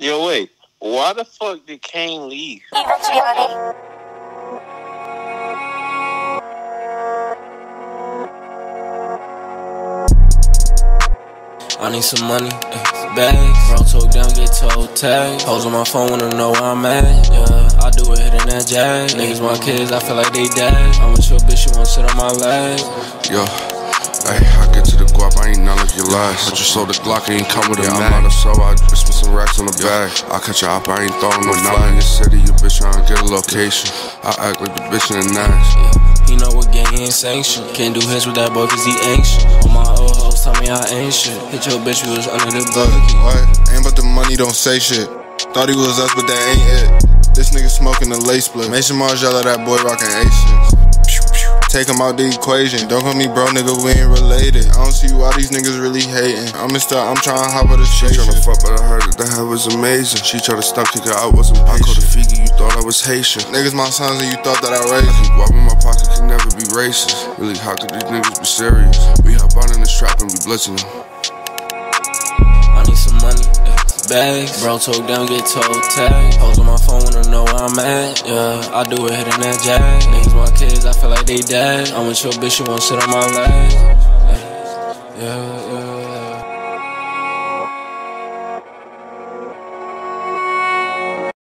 Yo, wait. Why the fuck did Kane leave? I need some money, bags. Bro, talk down, get told tags. Hoes on my phone, wanna know where I'm at. Yeah, I do it hitting that jag. Niggas want kids, I feel like they dad. I'm with your bitch, you won't sit on my leg. Yo, hey, I get to the guap, I ain't none of your lies. But you sold the Glock, I ain't come with a Mac. I'm out of soul, I just put some racks on the bag. I catch you up, I ain't throwing no flag. In the city, you bitch, I don't get a location. I act like the bitch in the night. He know what gang, he ain't sanctioned. Can't do hits with that boy cause he anxious. All my old hoes tell me I ain't shit. Hit your bitch, we was under the bucket. What? Ain't but the money, don't say shit. Thought he was us, but that ain't it. This nigga smoking the lace split. Mason Margiela, that boy rockin' A6. Take him out the equation. Don't call me bro, nigga, we ain't related. I don't see why these niggas really hatin'. I'm I'm tryna hop out of shit. She tryna fuck, but I heard that her was amazing. She tried to stump kick her, I wasn't patient. I called a figure, you thought I was Haitian. Niggas my sons and you thought that I raised them. I can can never be racist. Really, how could these niggas be serious? We hop out in the trap and we blitzing them. I need some money, bags. Bro, talk down, get told tags. Hoes on my phone, wanna know where I'm at. Yeah, I do it hitting that jag. Niggas want kids, I feel like they dad. I'm with your bitch, you won't sit on my leg. Yeah, yeah.